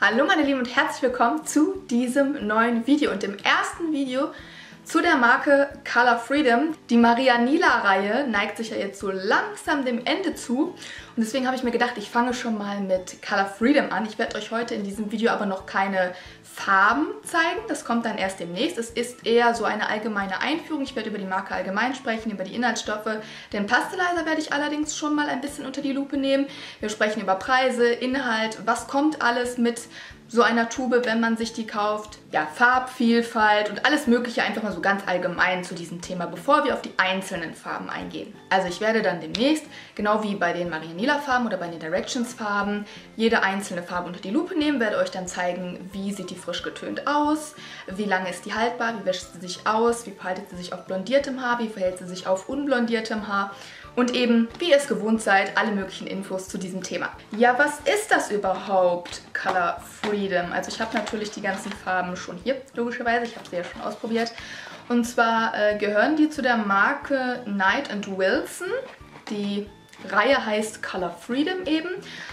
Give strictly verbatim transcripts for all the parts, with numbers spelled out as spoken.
Hallo meine Lieben und herzlich willkommen zu diesem neuen Video und dem ersten Video zu der Marke Color Freedom. Die Marianila-Reihe neigt sich ja jetzt so langsam dem Ende zu und deswegen habe ich mir gedacht, ich fange schon mal mit Color Freedom an. Ich werde euch heute in diesem Video aber noch keine Farben zeigen, das kommt dann erst demnächst. Es ist eher so eine allgemeine Einführung. Ich werde über die Marke allgemein sprechen, über die Inhaltsstoffe. Den Pastelizer werde ich allerdings schon mal ein bisschen unter die Lupe nehmen. Wir sprechen über Preise, Inhalt, was kommt alles mit so einer Tube, wenn man sich die kauft. Ja, Farbvielfalt und alles Mögliche einfach mal so ganz allgemein zu diesem Thema, bevor wir auf die einzelnen Farben eingehen. Also ich werde dann demnächst, genau wie bei den Marianila-Farben oder bei den Directions-Farben, jede einzelne Farbe unter die Lupe nehmen, werde euch dann zeigen, wie sieht die frisch getönt aus, wie lange ist die haltbar, wie wäscht sie sich aus, wie verhält sie sich auf blondiertem Haar, wie verhält sie sich auf unblondiertem Haar und eben, wie ihr es gewohnt seid, alle möglichen Infos zu diesem Thema. Ja, was ist das überhaupt, Color Freedom? Also ich habe natürlich die ganzen Farben schon hier, logischerweise, ich habe sie ja schon ausprobiert. Und zwar äh, gehören die zu der Marke Knight and Wilson. Die Reihe heißt Color Freedom eben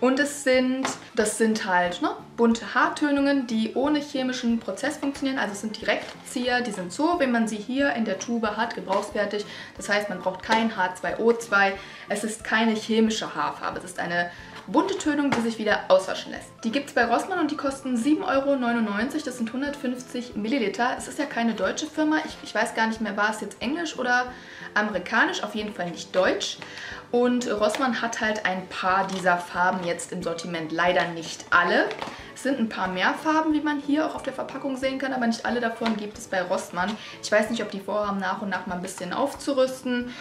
und es sind, das sind halt ne, bunte Haartönungen, die ohne chemischen Prozess funktionieren, also es sind Direktzieher, die sind so, wie man sie hier in der Tube hat, gebrauchsfertig, das heißt man braucht kein H zwei O zwei, es ist keine chemische Haarfarbe, es ist eine bunte Tönung, die sich wieder auswaschen lässt. Die gibt es bei Rossmann und die kosten sieben Euro neunundneunzig, das sind hundertfünfzig Milliliter. Es ist ja keine deutsche Firma, ich, ich weiß gar nicht mehr, war es jetzt englisch oder amerikanisch, auf jeden Fall nicht deutsch. Und Rossmann hat halt ein paar dieser Farben jetzt im Sortiment, leider nicht alle. Es sind ein paar mehr Farben, wie man hier auch auf der Verpackung sehen kann, aber nicht alle davon gibt es bei Rossmann. Ich weiß nicht, ob die vorhaben, nach und nach mal ein bisschen aufzurüsten,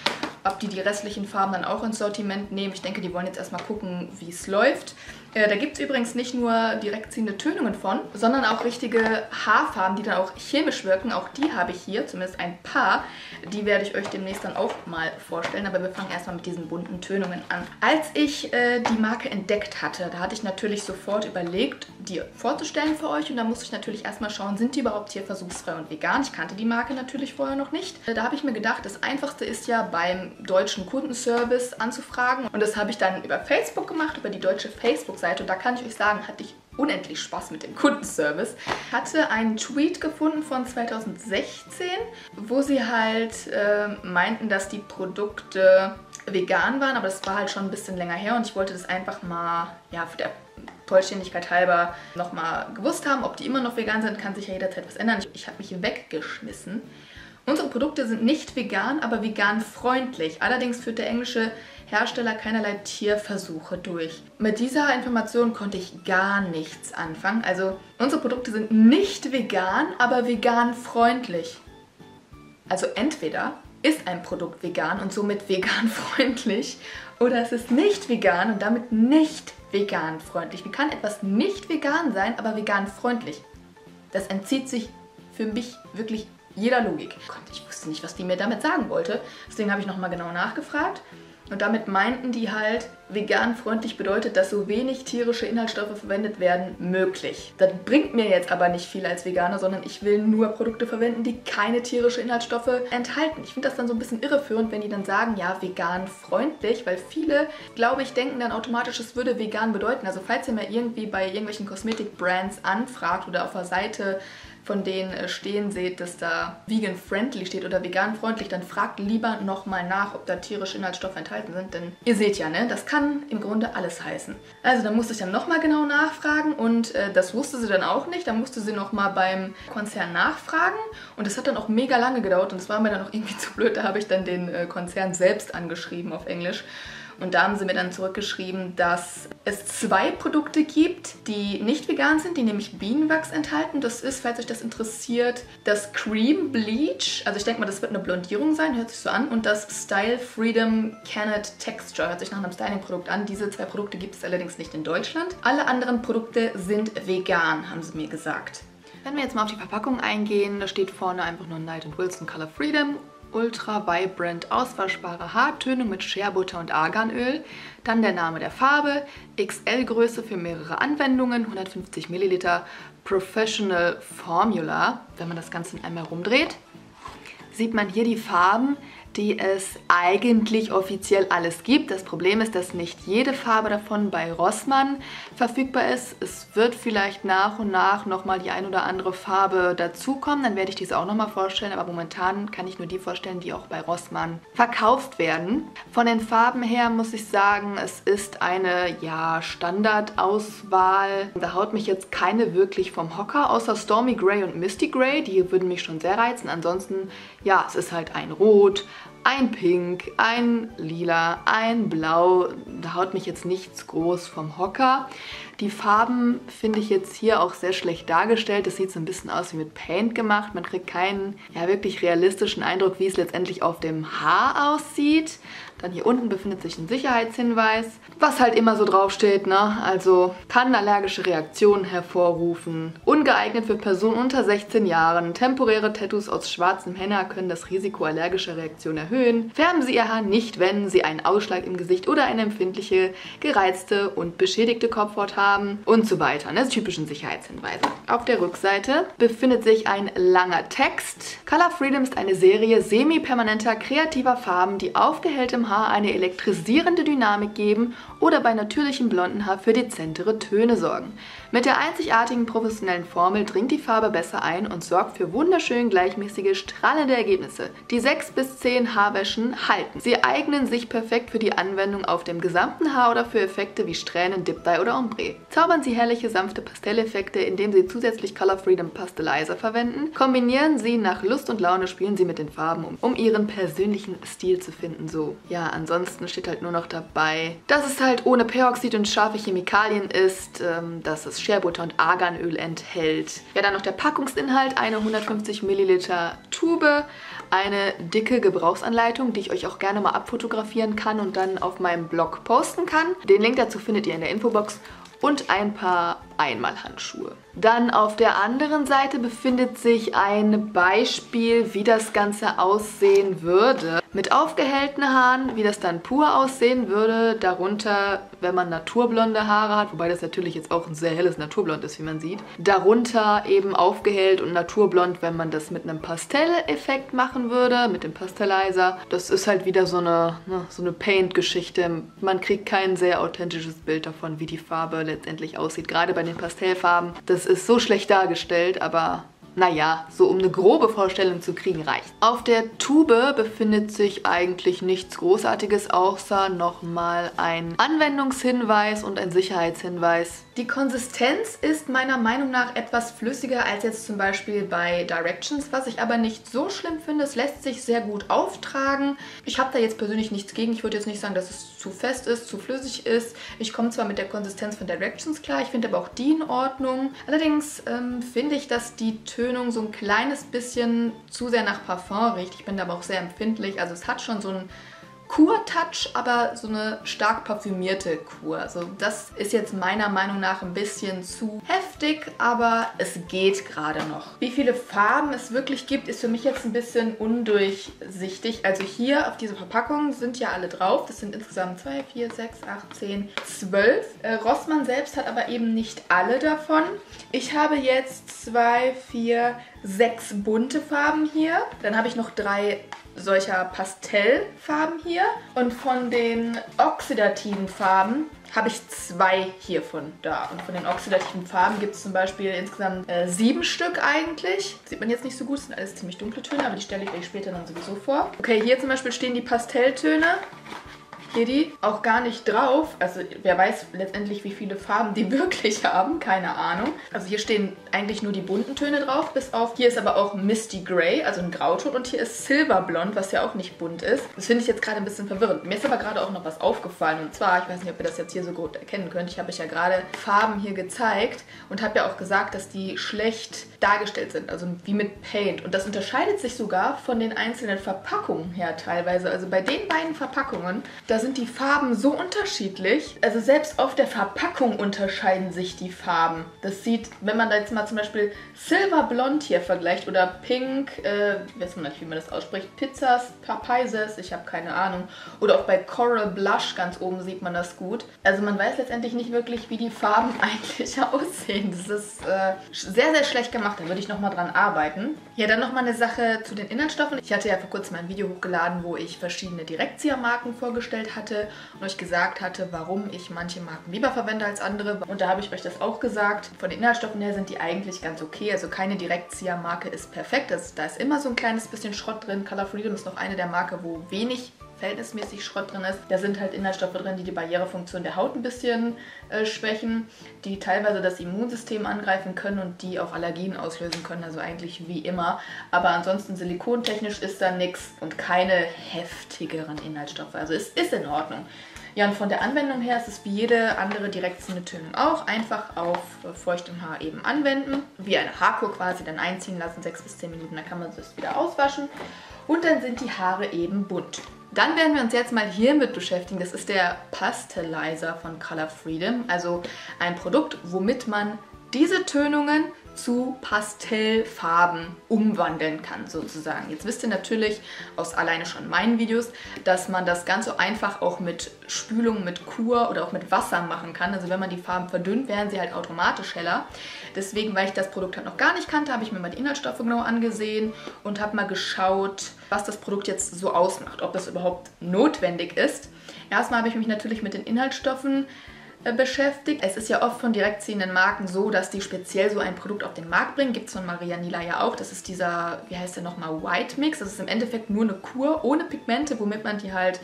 ob die die restlichen Farben dann auch ins Sortiment nehmen. Ich denke, die wollen jetzt erstmal gucken, wie es läuft. Äh, da gibt es übrigens nicht nur direkt ziehende Tönungen von, sondern auch richtige Haarfarben, die dann auch chemisch wirken. Auch die habe ich hier, zumindest ein paar. Die werde ich euch demnächst dann auch mal vorstellen, aber wir fangen erstmal mit diesen bunten Tönungen an. Als ich äh, die Marke entdeckt hatte, da hatte ich natürlich sofort überlegt, die vorzustellen für euch und da musste ich natürlich erstmal schauen, sind die überhaupt tierversuchsfrei und vegan. Ich kannte die Marke natürlich vorher noch nicht. Da habe ich mir gedacht, das Einfachste ist ja beim deutschen Kundenservice anzufragen und das habe ich dann über Facebook gemacht, über die deutsche Facebook-Seite und da kann ich euch sagen, hatte ich unendlich Spaß mit dem Kundenservice. Ich hatte einen Tweet gefunden von zweitausendsechzehn, wo sie halt äh, meinten, dass die Produkte vegan waren, aber das war halt schon ein bisschen länger her und ich wollte das einfach mal, ja, für der Vollständigkeit halber nochmal gewusst haben, ob die immer noch vegan sind, kann sich ja jederzeit was ändern. Ich, ich habe mich weggeschmissen. Unsere Produkte sind nicht vegan, aber veganfreundlich. Allerdings führt der englische Hersteller keinerlei Tierversuche durch. Mit dieser Information konnte ich gar nichts anfangen. Also unsere Produkte sind nicht vegan, aber veganfreundlich. Also entweder ist ein Produkt vegan und somit veganfreundlich oder es ist nicht vegan und damit nicht veganfreundlich. Wie kann etwas nicht vegan sein, aber veganfreundlich? Das entzieht sich für mich wirklich jeder Logik. Gott, ich wusste nicht, was die mir damit sagen wollte. Deswegen habe ich nochmal genau nachgefragt. Und damit meinten die halt, veganfreundlich bedeutet, dass so wenig tierische Inhaltsstoffe verwendet werden, möglich. Das bringt mir jetzt aber nicht viel als Veganer, sondern ich will nur Produkte verwenden, die keine tierischen Inhaltsstoffe enthalten. Ich finde das dann so ein bisschen irreführend, wenn die dann sagen, ja, veganfreundlich, weil viele, glaube ich, denken dann automatisch, es würde vegan bedeuten. Also falls ihr mal irgendwie bei irgendwelchen Kosmetik-Brands anfragt oder auf der Seite von denen stehen seht, dass da vegan-friendly steht oder vegan-freundlich, dann fragt lieber nochmal nach, ob da tierische Inhaltsstoffe enthalten sind, denn ihr seht ja, ne, das kann im Grunde alles heißen. Also da musste ich dann nochmal genau nachfragen und äh, das wusste sie dann auch nicht, da musste sie nochmal beim Konzern nachfragen und das hat dann auch mega lange gedauert und es war mir dann auch irgendwie zu blöd, da habe ich dann den äh, Konzern selbst angeschrieben auf Englisch. Und da haben sie mir dann zurückgeschrieben, dass es zwei Produkte gibt, die nicht vegan sind, die nämlich Bienenwachs enthalten. Das ist, falls euch das interessiert, das Cream Bleach, also ich denke mal, das wird eine Blondierung sein, hört sich so an, und das Style Freedom Canned Texture, hört sich nach einem Styling-Produkt an. Diese zwei Produkte gibt es allerdings nicht in Deutschland. Alle anderen Produkte sind vegan, haben sie mir gesagt. Wenn wir jetzt mal auf die Verpackung eingehen, da steht vorne einfach nur Knight and Wilson Color Freedom. Ultra Vibrant auswaschbare Haartönung mit Scherbutter und Arganöl. Dann der Name der Farbe, X L-Größe für mehrere Anwendungen, hundertfünfzig Milliliter Professional Formula. Wenn man das Ganze einmal rumdreht, sieht man hier die Farben. die es eigentlich offiziell alles gibt. Das Problem ist, dass nicht jede Farbe davon bei Rossmann verfügbar ist. Es wird vielleicht nach und nach nochmal die ein oder andere Farbe dazukommen. Dann werde ich diese auch nochmal vorstellen, aber momentan kann ich nur die vorstellen, die auch bei Rossmann verkauft werden. Von den Farben her muss ich sagen, es ist eine ja, Standardauswahl. Da haut mich jetzt keine wirklich vom Hocker, außer Stormy Grey und Misty Grey. Die würden mich schon sehr reizen. Ansonsten, ja, es ist halt ein Rot, ein Pink, ein Lila, ein Blau. Da haut mich jetzt nichts groß vom Hocker. Die Farben finde ich jetzt hier auch sehr schlecht dargestellt. Das sieht so ein bisschen aus wie mit Paint gemacht. Man kriegt keinen ja, wirklich realistischen Eindruck, wie es letztendlich auf dem Haar aussieht. Dann hier unten befindet sich ein Sicherheitshinweis, was halt immer so draufsteht, ne? Also kann allergische Reaktionen hervorrufen. Ungeeignet für Personen unter sechzehn Jahren. Temporäre Tattoos aus schwarzem Henna können das Risiko allergischer Reaktionen erhöhen. Färben Sie Ihr Haar nicht, wenn Sie einen Ausschlag im Gesicht oder eine empfindliche, gereizte und beschädigte Kopfhaut haben und so weiter. Ne? Das typischen Sicherheitshinweise. Auf der Rückseite befindet sich ein langer Text. Color Freedom ist eine Serie semi-permanenter, kreativer Farben, die aufgehellt im Haar eine elektrisierende Dynamik geben oder bei natürlichem blonden Haar für dezentere Töne sorgen. Mit der einzigartigen professionellen Formel dringt die Farbe besser ein und sorgt für wunderschön gleichmäßige, strahlende Ergebnisse. Die sechs bis zehn Haarwäschen halten. Sie eignen sich perfekt für die Anwendung auf dem gesamten Haar oder für Effekte wie Strähnen, Dip-Dye oder Ombre. Zaubern Sie herrliche, sanfte Pastelleffekte, indem Sie zusätzlich Color Freedom Pastelizer verwenden. Kombinieren Sie nach Lust und Laune, spielen Sie mit den Farben um, um Ihren persönlichen Stil zu finden. So. Ja, ansonsten steht halt nur noch dabei, dass es halt ohne Peroxid und scharfe Chemikalien ist, ähm, dass es Scherbutter und Arganöl enthält. Ja, dann noch der Packungsinhalt, eine hundertfünfzig Milliliter Tube, eine dicke Gebrauchsanleitung, die ich euch auch gerne mal abfotografieren kann und dann auf meinem Blog posten kann. Den Link dazu findet ihr in der Infobox. Und ein paar Einmalhandschuhe. Dann auf der anderen Seite befindet sich ein Beispiel, wie das Ganze aussehen würde. Mit aufgehellten Haaren, wie das dann pur aussehen würde. Darunter, wenn man naturblonde Haare hat, wobei das natürlich jetzt auch ein sehr helles Naturblond ist, wie man sieht. Darunter eben aufgehellt und naturblond, wenn man das mit einem Pastelleffekt machen würde, mit dem Pastelizer. Das ist halt wieder so eine, ne, so eine Paint-Geschichte. Man kriegt kein sehr authentisches Bild davon, wie die Farbe letztendlich letztendlich aussieht, gerade bei den Pastellfarben. Das ist so schlecht dargestellt, aber naja, so um eine grobe Vorstellung zu kriegen, reicht. Auf der Tube befindet sich eigentlich nichts Großartiges, außer nochmal ein Anwendungshinweis und ein Sicherheitshinweis. Die Konsistenz ist meiner Meinung nach etwas flüssiger als jetzt zum Beispiel bei Directions, was ich aber nicht so schlimm finde. Es lässt sich sehr gut auftragen. Ich habe da jetzt persönlich nichts gegen. Ich würde jetzt nicht sagen, dass es zu fest ist, zu flüssig ist. Ich komme zwar mit der Konsistenz von Directions klar, ich finde aber auch die in Ordnung. Allerdings ähm, finde ich, dass die Tönung so ein kleines bisschen zu sehr nach Parfum riecht. Ich bin da aber auch sehr empfindlich. Also es hat schon so ein Kur-Touch, aber so eine stark parfümierte Kur. Also das ist jetzt meiner Meinung nach ein bisschen zu heftig, aber es geht gerade noch. Wie viele Farben es wirklich gibt, ist für mich jetzt ein bisschen undurchsichtig. Also hier auf dieser Verpackung sind ja alle drauf. Das sind insgesamt zwei, vier, sechs, acht, zehn, zwölf. Äh, Rossmann selbst hat aber eben nicht alle davon. Ich habe jetzt zwei, vier, sechs bunte Farben hier. Dann habe ich noch drei solcher Pastellfarben hier. Und von den oxidativen Farben habe ich zwei hiervon da. Und von den oxidativen Farben gibt es zum Beispiel insgesamt äh, sieben Stück eigentlich. Sieht man jetzt nicht so gut, das sind alles ziemlich dunkle Töne, aber die stelle ich euch später dann sowieso vor. Okay, hier zum Beispiel stehen die Pastelltöne. Hier die auch gar nicht drauf. Also wer weiß letztendlich, wie viele Farben die wirklich haben. Keine Ahnung. Also hier stehen eigentlich nur die bunten Töne drauf, bis auf... Hier ist aber auch Misty Grey, also ein Grauton. Und hier ist Silberblond, was ja auch nicht bunt ist. Das finde ich jetzt gerade ein bisschen verwirrend. Mir ist aber gerade auch noch was aufgefallen. Und zwar, ich weiß nicht, ob ihr das jetzt hier so gut erkennen könnt. Ich habe euch ja gerade Farben hier gezeigt und habe ja auch gesagt, dass die schlecht dargestellt sind. Also wie mit Paint. Und das unterscheidet sich sogar von den einzelnen Verpackungen her teilweise. Also bei den beiden Verpackungen, das sind die Farben so unterschiedlich. Also selbst auf der Verpackung unterscheiden sich die Farben. Das sieht, wenn man da jetzt mal zum Beispiel Silberblond hier vergleicht oder Pink, äh, weiß man nicht, wie man das ausspricht, Pizzas, Papaises, ich habe keine Ahnung. Oder auch bei Coral Blush ganz oben sieht man das gut. Also man weiß letztendlich nicht wirklich, wie die Farben eigentlich aussehen. Das ist äh, sehr, sehr schlecht gemacht. Da würde ich nochmal dran arbeiten. Ja, dann nochmal eine Sache zu den Inhaltsstoffen. Ich hatte ja vor kurzem ein Video hochgeladen, wo ich verschiedene Direktziehermarken vorgestellt hatte und euch gesagt hatte, warum ich manche Marken lieber verwende als andere. Und da habe ich euch das auch gesagt. Von den Inhaltsstoffen her sind die eigentlich ganz okay. Also keine Direktziehermarke ist perfekt. Das, da ist immer so ein kleines bisschen Schrott drin. Color Freedom ist noch eine der Marken, wo wenig verhältnismäßig Schrott drin ist. Da sind halt Inhaltsstoffe drin, die die Barrierefunktion der Haut ein bisschen äh, schwächen, die teilweise das Immunsystem angreifen können und die auch Allergien auslösen können, also eigentlich wie immer. Aber ansonsten silikontechnisch ist da nichts und keine heftigeren Inhaltsstoffe. Also es ist in Ordnung. Ja, und von der Anwendung her ist es wie jede andere Direktziehmittel auch. Einfach auf feuchtem Haar eben anwenden, wie eine Haarkur quasi, dann einziehen lassen, sechs bis zehn Minuten, dann kann man es wieder auswaschen. Und dann sind die Haare eben bunt. Dann werden wir uns jetzt mal hiermit beschäftigen. Das ist der Pastelizer von Color Freedom. Also ein Produkt, womit man diese Tönungen zu Pastellfarben umwandeln kann, sozusagen. Jetzt wisst ihr natürlich aus alleine schon meinen Videos, dass man das ganz so einfach auch mit Spülung, mit Kur oder auch mit Wasser machen kann. Also wenn man die Farben verdünnt, werden sie halt automatisch heller. Deswegen, weil ich das Produkt halt noch gar nicht kannte, habe ich mir mal die Inhaltsstoffe genau angesehen und habe mal geschaut, was das Produkt jetzt so ausmacht, ob das überhaupt notwendig ist. Erstmal habe ich mich natürlich mit den Inhaltsstoffen beschäftigt. Es ist ja oft von direktziehenden Marken so, dass die speziell so ein Produkt auf den Markt bringen. Gibt es von Marianila ja auch. Das ist dieser, wie heißt der nochmal, White Mix. Das ist im Endeffekt nur eine Kur ohne Pigmente, womit man die halt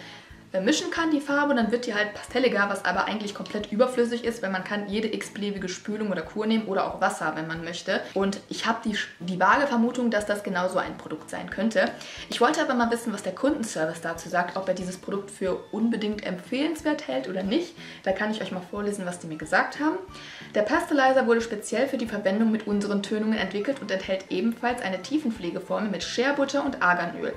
mischen kann, die Farbe, und dann wird die halt pastelliger, was aber eigentlich komplett überflüssig ist, weil man kann jede x-beliebige Spülung oder Kur nehmen oder auch Wasser, wenn man möchte. Und ich habe die, die vage Vermutung, dass das genau so ein Produkt sein könnte. Ich wollte aber mal wissen, was der Kundenservice dazu sagt, ob er dieses Produkt für unbedingt empfehlenswert hält oder nicht. Da kann ich euch mal vorlesen, was die mir gesagt haben. Der Pastelizer wurde speziell für die Verwendung mit unseren Tönungen entwickelt und enthält ebenfalls eine Tiefenpflegeformel mit Scherbutter und Arganöl.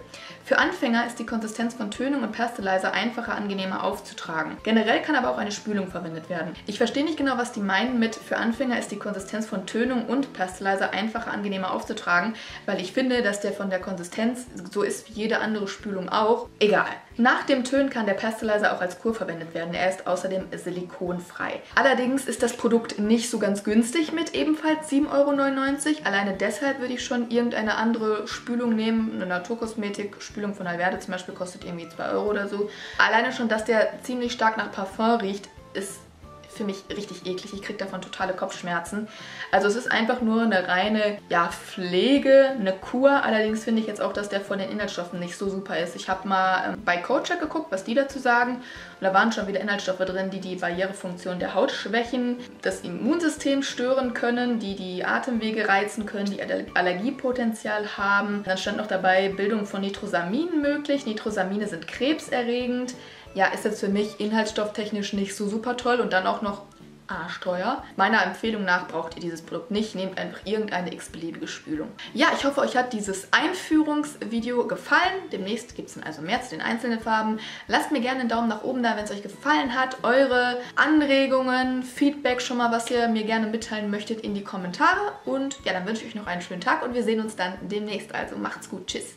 Für Anfänger ist die Konsistenz von Tönung und Pastelizer ein einfacher, angenehmer aufzutragen. Generell kann aber auch eine Spülung verwendet werden. Ich verstehe nicht genau, was die meinen mit für Anfänger ist die Konsistenz von Tönung und Pastelizer einfacher, angenehmer aufzutragen, weil ich finde, dass der von der Konsistenz so ist wie jede andere Spülung auch. Egal. Nach dem Tönen kann der Pastelizer auch als Kur verwendet werden. Er ist außerdem silikonfrei. Allerdings ist das Produkt nicht so ganz günstig mit ebenfalls sieben Euro neunundneunzig. Alleine deshalb würde ich schon irgendeine andere Spülung nehmen. Eine Naturkosmetik-Spülung von Alverde zum Beispiel kostet irgendwie zwei Euro oder so. Alleine schon, dass der ziemlich stark nach Parfum riecht, ist für mich richtig eklig. Ich kriege davon totale Kopfschmerzen. Also es ist einfach nur eine reine, ja, Pflege, eine Kur. Allerdings finde ich jetzt auch, dass der von den Inhaltsstoffen nicht so super ist. Ich habe mal ähm, bei Coachek geguckt, was die dazu sagen. Und da waren schon wieder Inhaltsstoffe drin, die die Barrierefunktion der Haut schwächen, das Immunsystem stören können, die die Atemwege reizen können, die Aller Allergiepotenzial haben. Dann stand noch dabei, Bildung von Nitrosaminen möglich. Nitrosamine sind krebserregend. Ja, ist jetzt für mich inhaltsstofftechnisch nicht so super toll und dann auch noch arschteuer. Meiner Empfehlung nach braucht ihr dieses Produkt nicht. Nehmt einfach irgendeine x-beliebige Spülung. Ja, ich hoffe, euch hat dieses Einführungsvideo gefallen. Demnächst gibt es dann also mehr zu den einzelnen Farben. Lasst mir gerne einen Daumen nach oben da, wenn es euch gefallen hat. Eure Anregungen, Feedback, schon mal, was ihr mir gerne mitteilen möchtet, in die Kommentare. Und ja, dann wünsche ich euch noch einen schönen Tag und wir sehen uns dann demnächst. Also macht's gut. Tschüss.